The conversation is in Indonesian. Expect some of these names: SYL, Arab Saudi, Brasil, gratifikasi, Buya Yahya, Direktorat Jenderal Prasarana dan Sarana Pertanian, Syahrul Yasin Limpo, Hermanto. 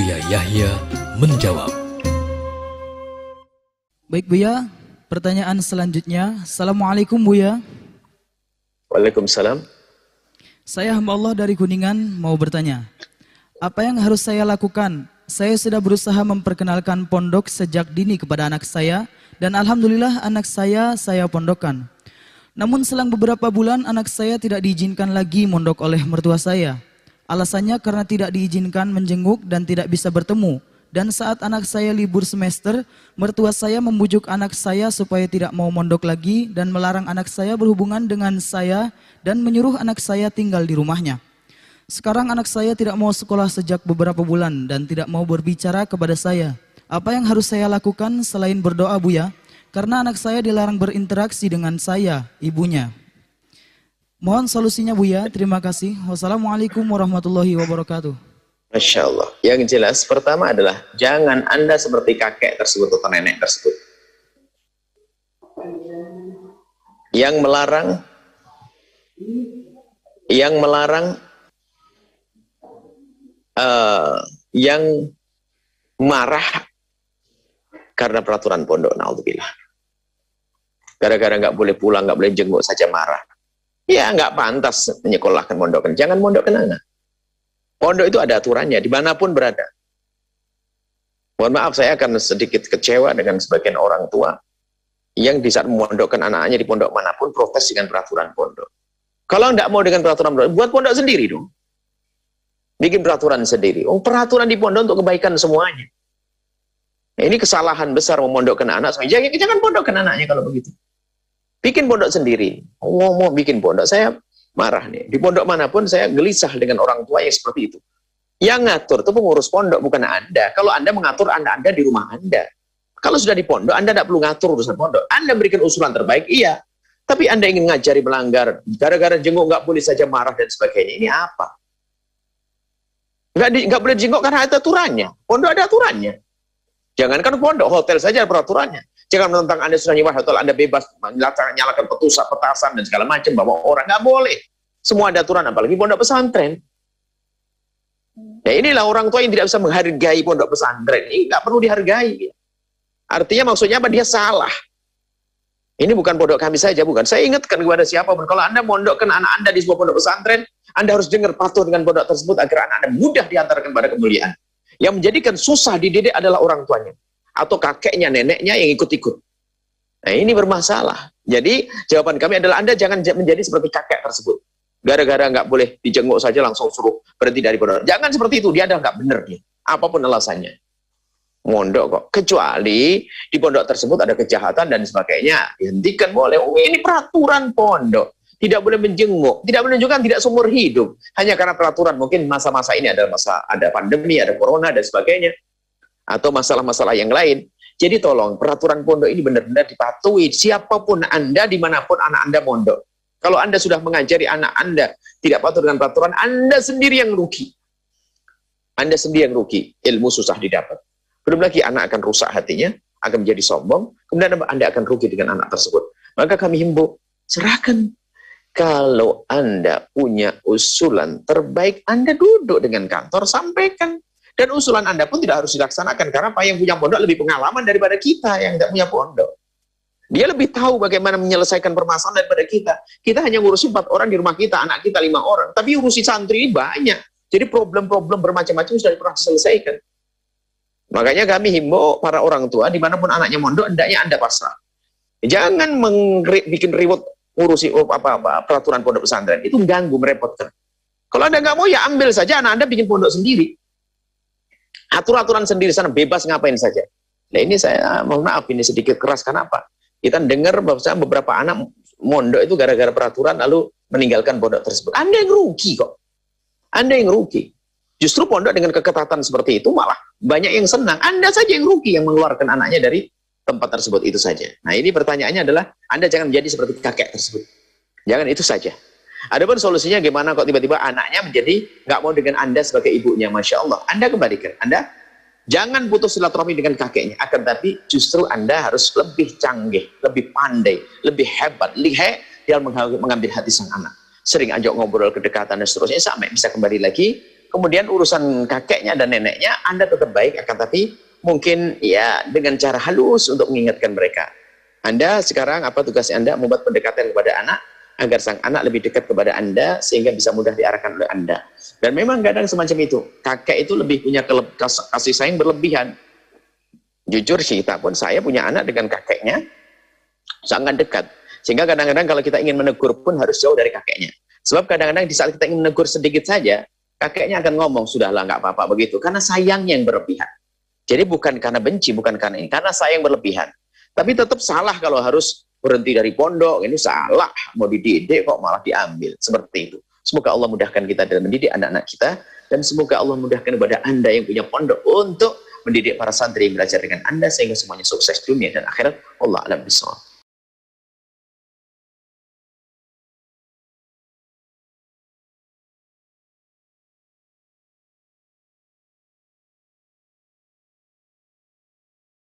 Buya Yahya menjawab. Baik Buya, pertanyaan selanjutnya. Assalamualaikum Buya. Waalaikumsalam. Saya hamba Allah dari Kuningan mau bertanya. Apa yang harus saya lakukan? Saya sudah berusaha memperkenalkan pondok sejak dini kepada anak saya. Dan Alhamdulillah anak saya pondokan. Namun selang beberapa bulan anak saya tidak diizinkan lagi mondok oleh mertua saya. Alasannya karena tidak diizinkan menjenguk dan tidak bisa bertemu. Dan saat anak saya libur semester, mertua saya membujuk anak saya supaya tidak mau mondok lagi dan melarang anak saya berhubungan dengan saya dan menyuruh anak saya tinggal di rumahnya. Sekarang anak saya tidak mau sekolah sejak beberapa bulan dan tidak mau berbicara kepada saya. Apa yang harus saya lakukan selain berdoa Buya? Karena anak saya dilarang berinteraksi dengan saya, ibunya. Mohon solusinya Buya, terima kasih. Wassalamualaikum warahmatullahi wabarakatuh. Masya Allah. Yang jelas pertama adalah jangan Anda seperti kakek tersebut atau nenek tersebut. Yang marah karena peraturan pondok, naudzubillah. Gara-gara nggak boleh pulang, nggak boleh jenguk saja marah. Ya nggak pantas menyekolahkan mondokan. Jangan mondokkan anak. Pondok itu ada aturannya, dimanapun berada. Mohon maaf, saya akan sedikit kecewa dengan sebagian orang tua yang di saat memondokkan anaknya di pondok manapun protes dengan peraturan pondok. Kalau nggak mau dengan peraturan pondok, buat pondok sendiri dong. Bikin peraturan sendiri. Oh, peraturan di pondok untuk kebaikan semuanya. Nah, ini kesalahan besar memondokkan anak. Jangan pondokkan anaknya kalau begitu. Bikin pondok sendiri. Oh, mau bikin pondok. Saya marah nih. Di pondok manapun saya gelisah dengan orang tua yang seperti itu. Yang ngatur itu pengurus pondok, bukan Anda. Kalau Anda mengatur, Anda di rumah Anda. Kalau sudah di pondok, Anda tidak perlu ngatur urusan pondok. Anda berikan usulan terbaik, iya. Tapi Anda ingin ngajari melanggar. Gara-gara jenguk nggak boleh saja marah dan sebagainya. Ini apa? Nggak boleh jenguk karena ada aturannya. Pondok ada aturannya. Jangankan pondok, hotel saja ada peraturannya. Jangan menentang Anda sudah nyewa hotel, Anda bebas nyalakan petasan dan segala macam, bawa orang, nggak boleh. Semua ada aturan, apalagi pondok pesantren. Ya inilah orang tua yang tidak bisa menghargai pondok pesantren. Ini nggak perlu dihargai. Artinya maksudnya apa? Dia salah. Ini bukan pondok kami saja, bukan. Saya ingatkan kepada siapapun, kalau Anda mondokkan anak Anda di sebuah pondok pesantren, Anda harus dengar patuh dengan pondok tersebut agar anak Anda mudah diantarkan pada kemuliaan. Yang menjadikan susah dididik adalah orang tuanya. Atau kakeknya, neneknya yang ikut-ikut. Nah ini bermasalah. Jadi jawaban kami adalah Anda jangan menjadi seperti kakek tersebut. Gara-gara nggak boleh dijenguk saja langsung suruh berhenti dari pondok. Jangan seperti itu, dia ada nggak benar nih. Apapun alasannya. Mondok kok. Kecuali di pondok tersebut ada kejahatan dan sebagainya. Hentikan boleh. Oh, ini peraturan pondok. Tidak boleh menjenguk. Tidak menunjukkan tidak seumur hidup. Hanya karena peraturan. Mungkin masa-masa ini adalah masa ada pandemi, ada corona dan sebagainya. Atau masalah-masalah yang lain. Jadi tolong, peraturan pondok ini benar-benar dipatuhi. Siapapun Anda, dimanapun anak Anda mondok. Kalau Anda sudah mengajari anak Anda tidak patuh dengan peraturan, Anda sendiri yang rugi. Anda sendiri yang rugi. Ilmu susah didapat. Belum lagi anak akan rusak hatinya, akan menjadi sombong, kemudian Anda akan rugi dengan anak tersebut. Maka kami himbau, serahkan. Kalau Anda punya usulan terbaik, Anda duduk dengan kantor, sampaikan. Dan usulan Anda pun tidak harus dilaksanakan, karena Pak yang punya pondok lebih pengalaman daripada kita yang tidak punya pondok. Dia lebih tahu bagaimana menyelesaikan permasalahan daripada kita. Kita hanya ngurusi 4 orang di rumah kita, anak kita 5 orang. Tapi urusi santri ini banyak. Jadi problem-problem bermacam-macam sudah pernah diselesaikan. Makanya kami himbau para orang tua, dimanapun anaknya mondok, hendaknya Anda pasrah. Jangan bikin ribut ngurusi apa-apa peraturan pondok pesantren. Itu mengganggu, merepotkan. Kalau Anda nggak mau, ya ambil saja anak Anda bikin pondok sendiri. Aturan-aturan sendiri sana, bebas ngapain saja. Nah ini saya, mohon maaf, ini sedikit keras, kenapa? Kita dengar beberapa anak mondok itu gara-gara peraturan, lalu meninggalkan pondok tersebut. Anda yang rugi kok. Anda yang rugi. Justru pondok dengan keketatan seperti itu malah banyak yang senang. Anda saja yang rugi yang mengeluarkan anaknya dari tempat tersebut itu saja. Nah ini pertanyaannya adalah, Anda jangan menjadi seperti kakek tersebut. Jangan itu saja. Adapun solusinya gimana kok tiba-tiba anaknya menjadi nggak mau dengan Anda sebagai ibunya, Masya Allah. Anda kembalikan, Anda jangan putus silaturahmi dengan kakeknya. Akan tapi justru Anda harus lebih canggih, lebih pandai, lebih hebat, lihai dalam mengambil hati sang anak. Sering ajak ngobrol kedekatan dan seterusnya sampai bisa kembali lagi kemudian urusan kakeknya dan neneknya Anda tetap baik, akan tapi mungkin ya dengan cara halus untuk mengingatkan mereka. Anda sekarang apa tugas Anda? Membuat pendekatan kepada anak agar sang anak lebih dekat kepada Anda sehingga bisa mudah diarahkan oleh Anda. Dan memang kadang semacam itu, kakek itu lebih punya kasih sayang berlebihan. Jujur cerita pun saya punya anak dengan kakeknya sangat dekat. Sehingga kadang-kadang kalau kita ingin menegur pun harus jauh dari kakeknya. Sebab kadang-kadang di saat kita ingin menegur sedikit saja, kakeknya akan ngomong, sudahlah nggak apa-apa begitu. Karena sayangnya yang berlebihan. Jadi bukan karena benci, bukan karena ini. Karena sayang berlebihan. Tapi tetap salah kalau harus berhenti dari pondok. Ini salah, mau dididik kok malah diambil. Seperti itu. Semoga Allah mudahkan kita dalam mendidik anak-anak kita. Dan semoga Allah mudahkan kepada Anda yang punya pondok untuk mendidik para santri yang belajar dengan Anda sehingga semuanya sukses dunia dan akhirat. Wallahu a'lam bishawab.